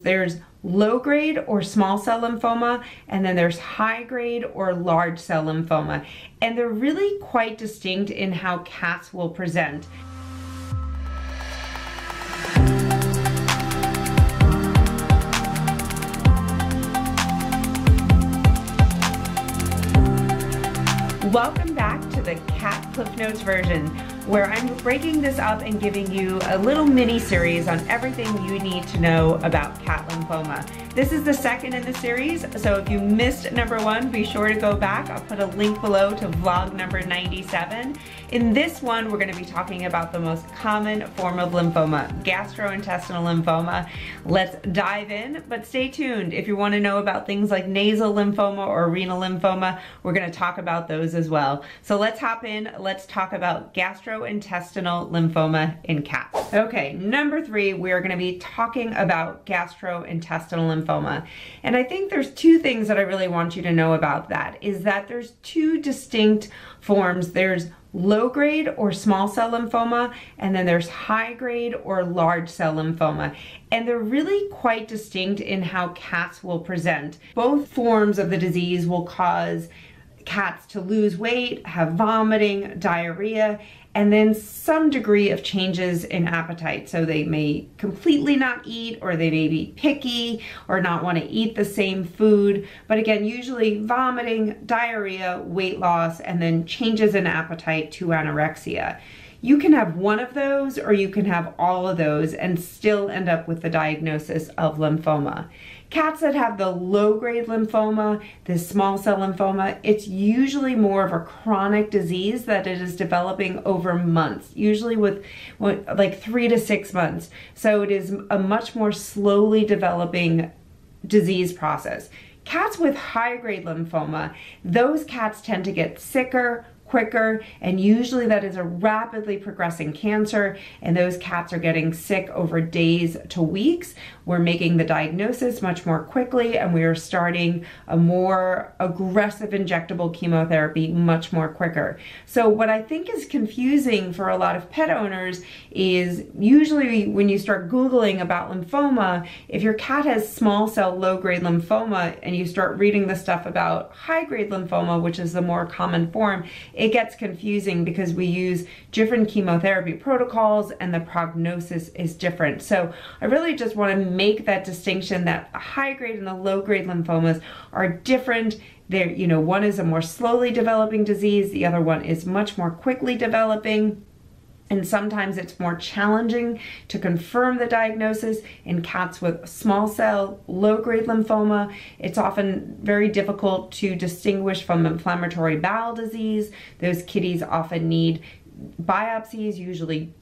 There's low-grade or small cell lymphoma, and then there's high-grade or large cell lymphoma. And they're really quite distinct in how cats will present. Welcome back to the Cat Cliff Notes version, where I'm breaking this up and giving you a little mini series on everything you need to know about cat lymphoma. This is the second in the series, so if you missed number 1, be sure to go back. I'll put a link below to vlog number 97. In this one, we're going to be talking about the most common form of lymphoma, gastrointestinal lymphoma. Let's dive in, but stay tuned. If you want to know about things like nasal lymphoma or renal lymphoma, we're going to talk about those as well. So let's hop in, let's talk about gastrointestinal lymphoma in cats. Okay, number 3, we're going to be talking about gastrointestinal lymphoma. And I think there's two things that I really want you to know about that, is that there's two distinct forms. There's low-grade or small cell lymphoma, and then there's high-grade or large cell lymphoma. And they're really quite distinct in how cats will present. Both forms of the disease will cause cats to lose weight, have vomiting, diarrhea, and then some degree of changes in appetite. So they may completely not eat, or they may be picky or not want to eat the same food. But again, usually vomiting, diarrhea, weight loss, and then changes in appetite to anorexia. You can have one of those, or you can have all of those and still end up with the diagnosis of lymphoma. Cats that have the low-grade lymphoma, the small cell lymphoma, it's usually more of a chronic disease that it is developing over months, usually with like 3 to 6 months. So it is a much more slowly developing disease process. Cats with high-grade lymphoma, those cats tend to get sicker, quicker, and usually that is a rapidly progressing cancer, and those cats are getting sick over days to weeks. We're making the diagnosis much more quickly, and we are starting a more aggressive injectable chemotherapy much more quicker. So what I think is confusing for a lot of pet owners is usually when you start Googling about lymphoma, if your cat has small cell low-grade lymphoma and you start reading the stuff about high-grade lymphoma, which is the more common form, it gets confusing because we use different chemotherapy protocols and the prognosis is different. So I really just want to make that distinction that the high-grade and the low-grade lymphomas are different. They're, you know, one is a more slowly developing disease, the other one is much more quickly developing. And sometimes it's more challenging to confirm the diagnosis. In cats with small cell, low-grade lymphoma, it's often very difficult to distinguish from inflammatory bowel disease. Those kitties often need biopsies, usually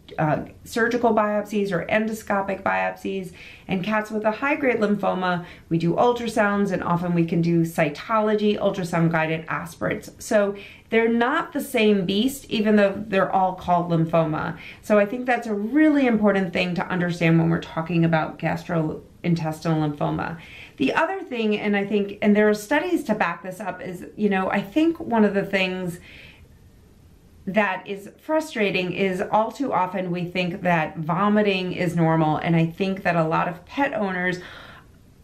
surgical biopsies or endoscopic biopsies. And cats with a high-grade lymphoma, we do ultrasounds, and often we can do cytology, ultrasound-guided aspirates. So they're not the same beast, even though they're all called lymphoma. So I think that's a really important thing to understand when we're talking about gastrointestinal lymphoma. The other thing, and I think, and there are studies to back this up, is, you know, I think one of the things that is frustrating is all too often we think that vomiting is normal, and I think that a lot of pet owners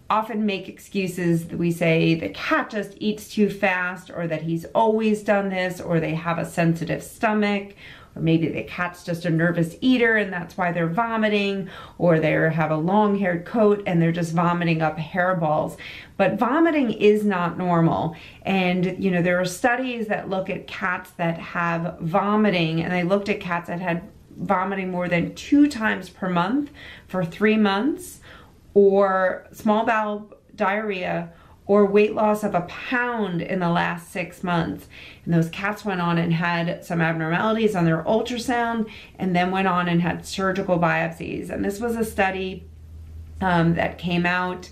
often make excuses. We say the cat just eats too fast, or that he's always done this, or they have a sensitive stomach, or maybe the cat's just a nervous eater and that's why they're vomiting, or they have a long-haired coat and they're just vomiting up hairballs. But vomiting is not normal. And, you know, there are studies that look at cats that have vomiting, and they looked at cats that had vomiting more than 2 times per month for 3 months, or small bowel diarrhea, or weight loss of 1 pound in the last 6 months. And those cats went on and had some abnormalities on their ultrasound, and then went on and had surgical biopsies. And this was a study that came out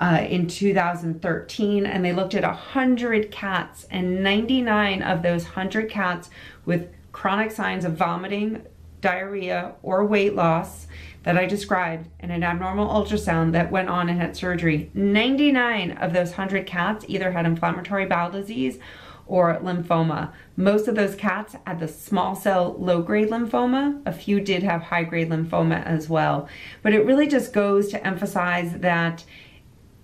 in 2013, and they looked at 100 cats, and 99 of those 100 cats with chronic signs of vomiting, diarrhea, or weight loss that I described, and an abnormal ultrasound that went on and had surgery, 99 of those 100 cats either had inflammatory bowel disease or lymphoma. Most of those cats had the small cell low-grade lymphoma. A few did have high-grade lymphoma as well. But it really just goes to emphasize that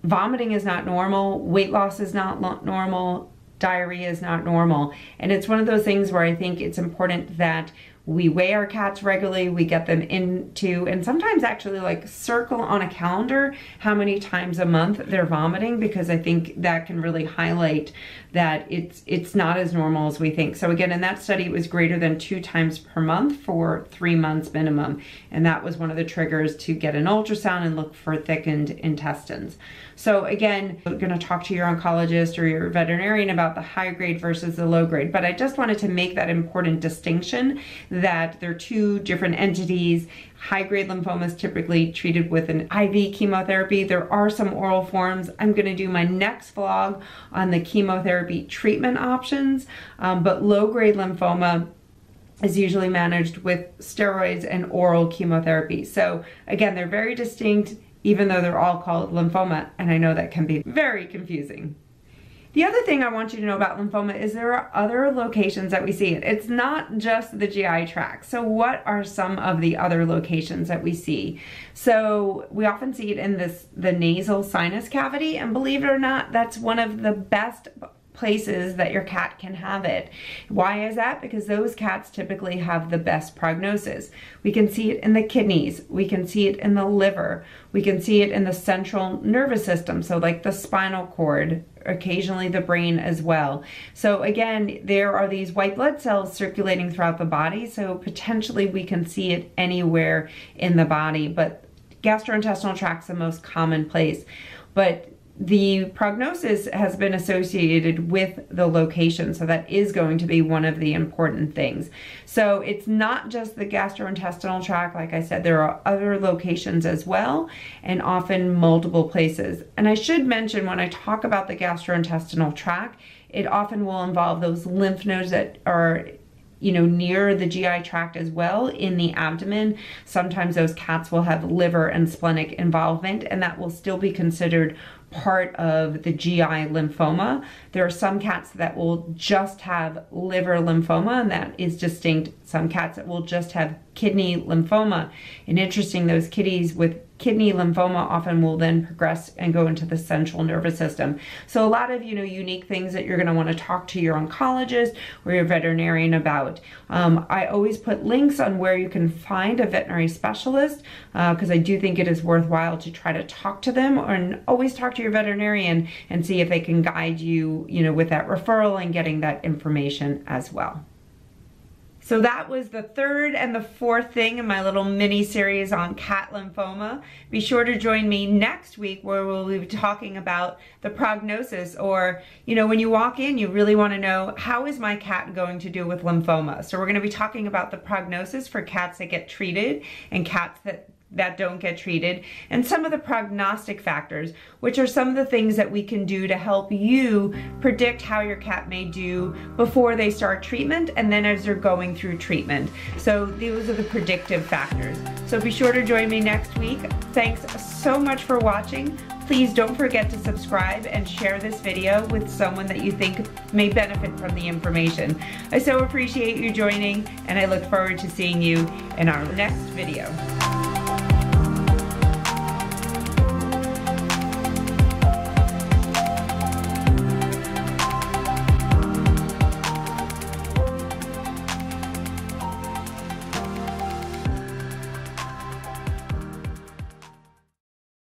vomiting is not normal, weight loss is not normal, diarrhea is not normal. And it's one of those things where I think it's important that we weigh our cats regularly, we get them into, and sometimes actually like circle on a calendar how many times a month they're vomiting, because I think that can really highlight that it's not as normal as we think. So again, in that study, it was greater than 2 times per month for 3 months minimum. And that was one of the triggers to get an ultrasound and look for thickened intestines. So again, you're gonna talk to your oncologist or your veterinarian about the high grade versus the low grade, but I just wanted to make that important distinction that they're 2 different entities. High-grade lymphoma is typically treated with an IV chemotherapy. There are some oral forms. I'm going to do my next vlog on the chemotherapy treatment options, but low-grade lymphoma is usually managed with steroids and oral chemotherapy. So again, they're very distinct, even though they're all called lymphoma, and I know that can be very confusing. The other thing I want you to know about lymphoma is there are other locations that we see it. It's not just the GI tract. So what are some of the other locations that we see? So we often see it in the nasal sinus cavity, and believe it or not, that's one of the best places that your cat can have it. Why is that? Because those cats typically have the best prognosis. We can see it in the kidneys, we can see it in the liver, we can see it in the central nervous system, so like the spinal cord, occasionally the brain as well. So again, there are these white blood cells circulating throughout the body, so potentially we can see it anywhere in the body, but gastrointestinal tract's the most common place. But the prognosis has been associated with the location, so that is going to be one of the important things. So it's not just the gastrointestinal tract. Like I said, there are other locations as well, and often multiple places. And I should mention, when I talk about the gastrointestinal tract, it often will involve those lymph nodes that are, you know, near the GI tract as well in the abdomen. Sometimes those cats will have liver and splenic involvement, and that will still be considered part of the GI lymphoma. There are some cats that will just have liver lymphoma, and that is distinct. Some cats that will just have kidney lymphoma. And interesting, those kitties with kidney lymphoma often will then progress and go into the central nervous system. So a lot of, you know, unique things that you're going to want to talk to your oncologist or your veterinarian about. I always put links on where you can find a veterinary specialist, because I do think it is worthwhile to try to talk to them, or and always talk to your veterinarian and see if they can guide you, you know, with that referral and getting that information as well. So that was the 3rd and the 4th thing in my little mini series on cat lymphoma. Be sure to join me next week, where we'll be talking about the prognosis, or, you know, when you walk in, you really want to know, how is my cat going to do with lymphoma? So we're going to be talking about the prognosis for cats that get treated and cats that don't get treated, and some of the prognostic factors, which are some of the things that we can do to help you predict how your cat may do before they start treatment, and then as they're going through treatment. So those are the predictive factors. So be sure to join me next week. Thanks so much for watching. Please don't forget to subscribe and share this video with someone that you think may benefit from the information. I so appreciate you joining, and I look forward to seeing you in our next video.